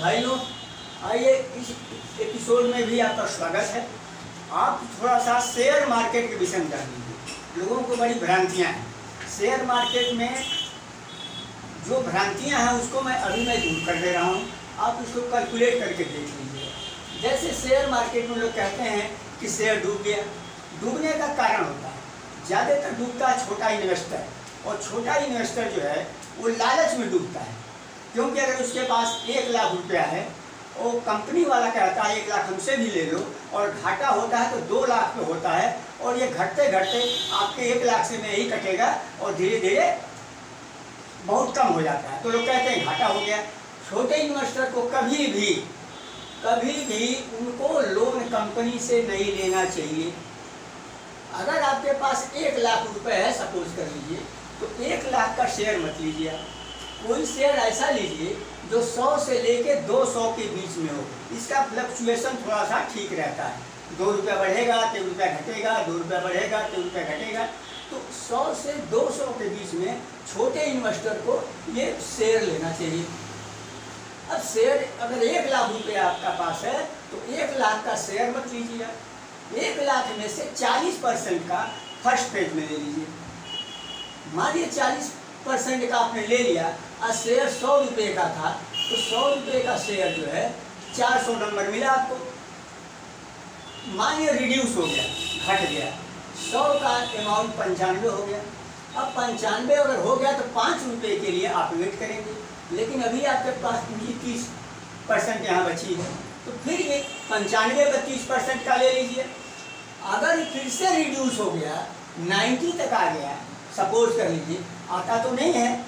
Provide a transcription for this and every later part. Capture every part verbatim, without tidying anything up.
भाई लोग, आइए इस एपिसोड में भी आपका स्वागत है। आप थोड़ा सा शेयर मार्केट के विषय में जान लीजिए। लोगों को बड़ी भ्रांतियाँ हैं शेयर मार्केट में। जो भ्रांतियाँ हैं उसको मैं अभी मैं दूर कर दे रहा हूँ, आप उसको कैलकुलेट करके देख लीजिए। जैसे शेयर मार्केट में लोग कहते हैं कि शेयर डूब गया, डूबने का कारण होता है ज़्यादातर डूबता है छोटा इन्वेस्टर, और छोटा इन्वेस्टर जो है वो लालच में डूबता है। क्योंकि अगर उसके पास एक लाख रुपया है और कंपनी वाला कहता है एक लाख हमसे भी ले लो, और घाटा होता है तो दो लाख पे होता है, और ये घटते घटते आपके एक लाख से में ही कटेगा और धीरे धीरे बहुत कम हो जाता है, तो लोग कहते हैं घाटा हो गया। छोटे इन्वेस्टर को कभी भी कभी भी उनको लोन कंपनी से नहीं लेना चाहिए। अगर आपके पास एक लाख रुपए है सपोज कर लीजिए, तो एक लाख का शेयर मत लीजिए। कोई शेयर ऐसा लीजिए जो सौ से लेके दो सौ के बीच में हो, इसका फ्लक्चुएशन थोड़ा सा ठीक रहता है। दो रुपया बढ़ेगा तीन रुपया घटेगा, दो रुपया बढ़ेगा तीन रुपया घटेगा, तो सौ से दो सौ के बीच में छोटे इन्वेस्टर को ये शेयर लेना चाहिए। अब शेयर अगर एक लाख रुपया आपका पास है तो एक लाख का शेयर मत लीजिए। एक लाख में से चालीस परसेंट का फर्स्ट पेज में ले लीजिए। मानिए चालीस परसेंट का आपने ले लिया और शेयर सौ रुपये का था, तो सौ रुपये का शेयर जो है चार सौ नंबर मिला आपको, मानिए रिड्यूस हो गया, घट गया। सौ का अमाउंट पंचानवे हो गया। अब पंचानवे अगर हो गया तो पाँच रुपये के लिए आप वेट करेंगे, लेकिन अभी आपके पास पूंजी तीस परसेंट यहाँ बची है, तो फिर ये पंचानवे पर तीस परसेंट का ले लीजिए। अगर फिर से रिड्यूस हो गया नाइन्टी तक आ गया सपोज कर लीजिए, आता तो नहीं है,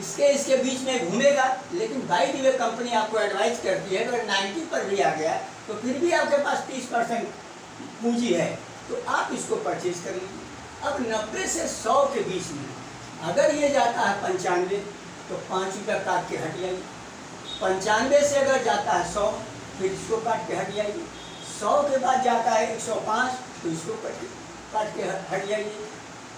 इसके इसके बीच में घूमेगा, लेकिन बाई द वे कंपनी आपको एडवाइस करती है अगर नाइन्टी पर भी आ गया तो फिर भी आपके पास तीस परसेंट पूंजी है, तो आप इसको परचेज कर लीजिए। अब नब्बे से सौ के बीच में अगर ये जाता है पंचानवे तो पाँच रुपया काट के हट जाइए। पंचानवे से अगर जाता है सौ फिर इसको काट के हट जाइए। सौ के बाद जाता है एक सौ पाँच तो इसको काट के हट जाइए।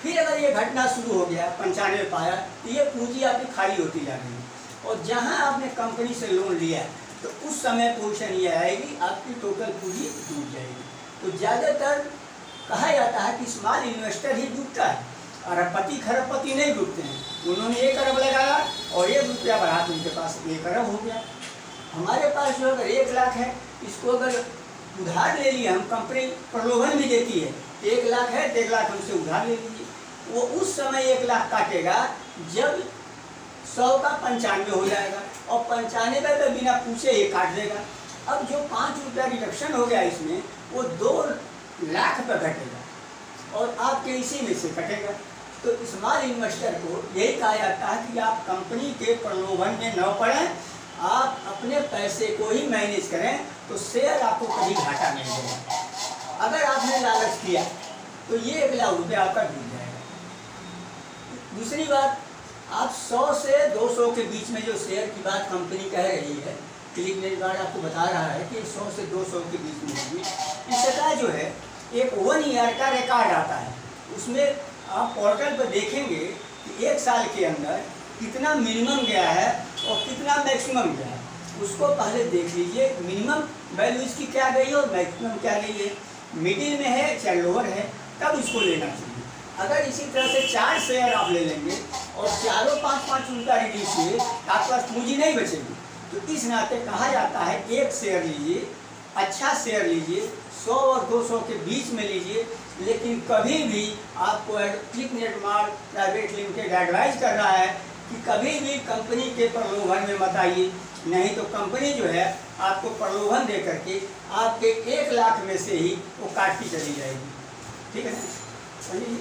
फिर अगर ये घटना शुरू हो गया पंचानवे पाया तो ये पूंजी आपकी खाली होती जा रही है, और जहाँ आपने कंपनी से लोन लिया तो उस समय पोजीशन ये आएगी आपकी टोटल पूंजी डूब जाएगी। तो ज़्यादातर कहा जाता है कि स्मॉल इन्वेस्टर ही डूबता है, अरबपति खरबपति नहीं डूबते हैं। उन्होंने एक अरब लगाया और एक रुपया बढ़ा तो उनके पास एक अरब हो गया। हमारे पास जो अगर एक लाख है इसको अगर उधार ले लिए, हम कंपनी प्रलोभन भी देती है एक लाख है डेढ़ लाख हमसे उधार ले लीजिए, वो उस समय एक लाख काटेगा जब सौ का पंचानवे हो जाएगा, और पंचानवे पे बिना पूछे ये काट देगा। अब जो पाँच रुपया रिडक्शन हो गया इसमें वो दो लाख पे घटेगा और आपके इसी में से कटेगा। तो स्मॉल इन्वेस्टर को यही कहा जाता है कि आप कंपनी के प्रलोभन में न पड़ें, आप अपने पैसे को ही मैनेज करें, तो शेयर आपको कहीं घाटा नहीं होगा। अगर आपने लालच किया तो ये एक लाख रुपये आपका डूब जाएगा। दूसरी बात, आप सौ से दो सौ के बीच में जो शेयर की बात कंपनी कह रही है, क्लिक नेट मार्ट आपको बता रहा है कि सौ से दो सौ के बीच में होगी। इसका जो है एक वन ईयर का रिकॉर्ड आता है, उसमें आप पोर्टल पर देखेंगे कि एक साल के अंदर कितना मिनिमम गया है और कितना मैक्सिमम गया है। उसको पहले देख लीजिए मिनिमम वैल्यू इसकी क्या गई और मैक्सिमम क्या गई है, मिडिल में है चाहे लोअर है, तब इसको लेना चाहिए। अगर इसी तरह से चार शेयर आप ले लेंगे और चारों पाँच पाँच रुपया रिलीज किए आपके पास पूंजी नहीं बचेगी। तो इस नाते कहा जाता है एक शेयर लीजिए, अच्छा शेयर लीजिए, सौ और दो सौ के बीच में लीजिए। लेकिन कभी भी आपको click net mart private limited advice कर रहा है कि कभी भी कंपनी के प्रलोभन में मत आइए, नहीं तो कंपनी जो है आपको प्रलोभन दे करके आपके एक लाख में से ही वो काट के चली जाएगी। ठीक है, चलिए।